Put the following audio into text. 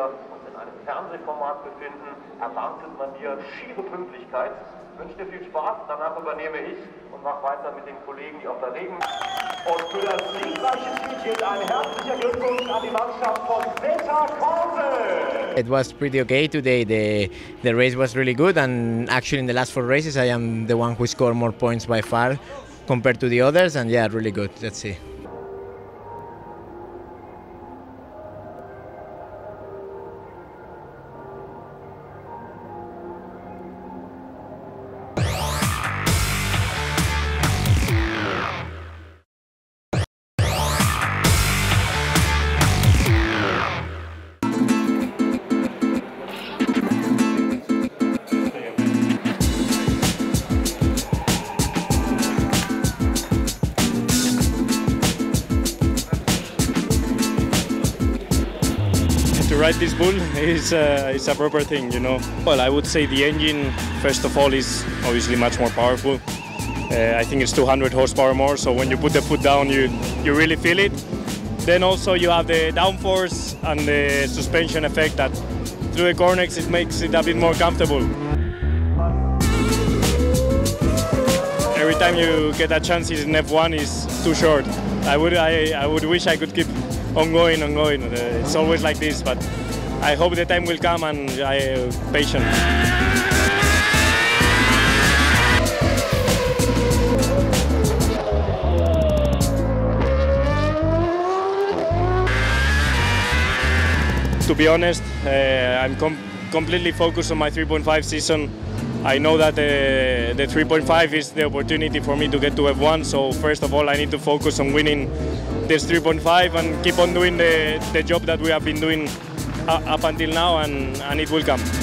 Und in einem Fernsehformat befinden, erwartet man hier schiere Pünktlichkeit. Ich wünsche dir viel Spaß, danach übernehme ich und mache weiter mit den Kollegen, die auf der Regen. Und für das siegreiche Spiel gilt ein herzlicher Glückwunsch an die Mannschaft von Peter Korzel. It was pretty okay today. The race was really good, and actually in the last four races I am the one who scored more points by far compared to the others, and yeah, really good. Let's see. Ride this bull is a proper thing, you know. Well, I would say the engine, first of all, is obviously much more powerful. I think it's 200 horsepower more, so when you put the foot down, you really feel it. Then also you have the downforce and the suspension effect that through the corners it makes it a bit more comfortable. Every time you get a chance in F1 is too short. I would wish I could keep ongoing. It's always like this, but I hope the time will come and I am patient. To be honest, I'm completely focused on my 3.5 season. I know that the 3.5 is the opportunity for me to get to F1, so first of all I need to focus on winning this 3.5 and keep on doing the job that we have been doing up until now, and it will come.